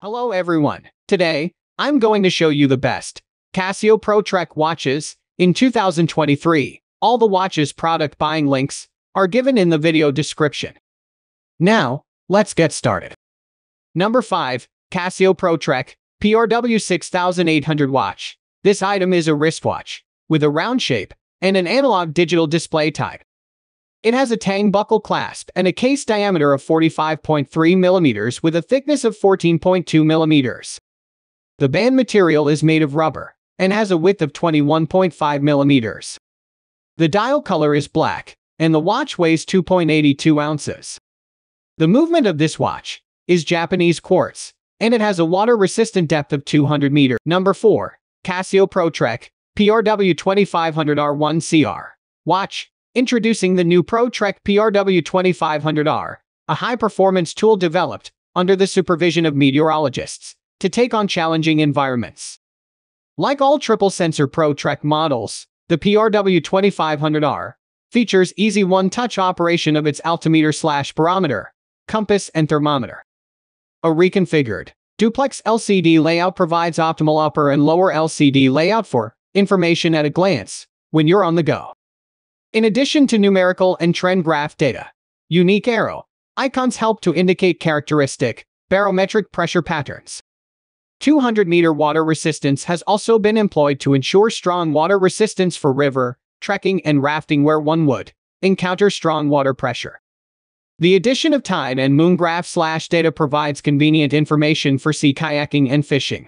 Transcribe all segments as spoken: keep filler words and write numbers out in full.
Hello everyone. Today, I'm going to show you the best Casio Pro Trek watches in two thousand twenty-three. All the watches product buying links are given in the video description. Now, let's get started. Number five, Casio Pro Trek P R W sixty-eight hundred watch. This item is a wristwatch with a round shape and an analog digital display type. It has a tang buckle clasp and a case diameter of forty-five point three millimeters with a thickness of fourteen point two millimeters. The band material is made of rubber and has a width of twenty-one point five millimeters. The dial color is black and the watch weighs two point eight two ounces. The movement of this watch is Japanese quartz and it has a water-resistant depth of two hundred meters. Number four, Casio Pro Trek P R W twenty-five hundred R one C R watch. Introducing the new Pro Trek P R W twenty-five hundred R, a high-performance tool developed under the supervision of meteorologists to take on challenging environments. Like all triple-sensor Pro Trek models, the P R W twenty-five hundred R features easy one-touch operation of its altimeter/barometer, compass, and thermometer. A reconfigured duplex L C D layout provides optimal upper and lower L C D layout for information at a glance when you're on the go. In addition to numerical and trend graph data, unique arrow icons help to indicate characteristic barometric pressure patterns. two hundred meter water resistance has also been employed to ensure strong water resistance for river, trekking, and rafting where one would encounter strong water pressure. The addition of tide and moon graph slash data provides convenient information for sea kayaking and fishing.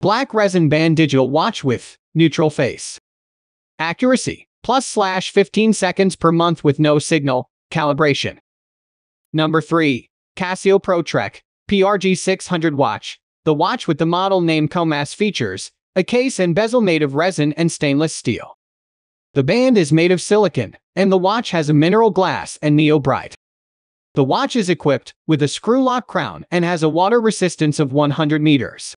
Black resin band digital watch with neutral face. Accuracy. Plus slash fifteen seconds per month with no signal calibration. Number three, Casio Pro Trek P R G six hundred watch. The watch with the model name Cormas features a case and bezel made of resin and stainless steel. The band is made of silicon, and the watch has a mineral glass and neobrite. The watch is equipped with a screw lock crown and has a water resistance of one hundred meters.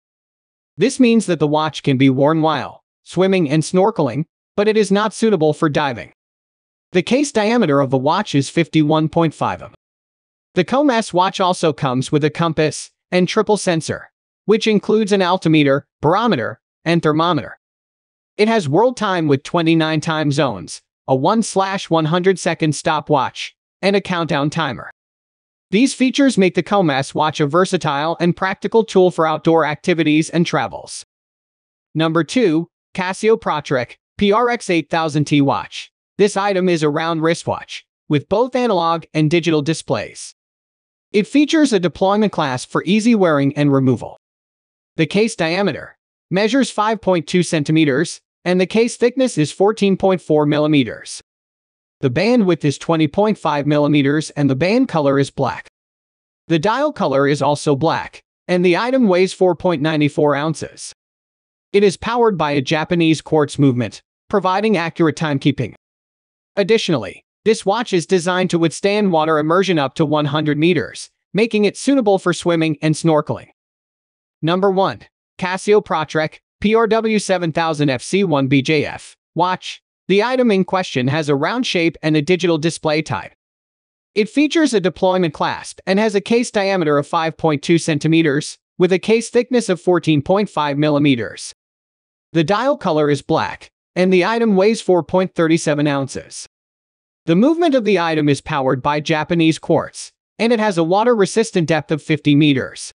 This means that the watch can be worn while swimming and snorkeling, but it is not suitable for diving. The case diameter of the watch is fifty-one point five millimeters. The Cormas watch also comes with a compass and triple sensor, which includes an altimeter, barometer, and thermometer. It has world time with twenty-nine time zones, a one over one hundred second stopwatch, and a countdown timer. These features make the Cormas watch a versatile and practical tool for outdoor activities and travels. Number two, Casio Pro Trek P R X eight thousand T watch. This item is a round wristwatch with both analog and digital displays. It features a deployment clasp for easy wearing and removal. The case diameter measures five point two centimeters and the case thickness is fourteen point four millimeters. The band width is twenty point five millimeters and the band color is black. The dial color is also black and the item weighs four point nine four ounces. It is powered by a Japanese quartz movement, providing accurate timekeeping. Additionally, this watch is designed to withstand water immersion up to one hundred meters, making it suitable for swimming and snorkeling. Number one, Casio Pro Trek P R W seven thousand F C one B J F watch. The item in question has a round shape and a digital display type. It features a deployment clasp and has a case diameter of five point two centimeters, with a case thickness of fourteen point five millimeters. The dial color is black, and the item weighs four point three seven ounces. The movement of the item is powered by Japanese quartz, and it has a water-resistant depth of fifty meters.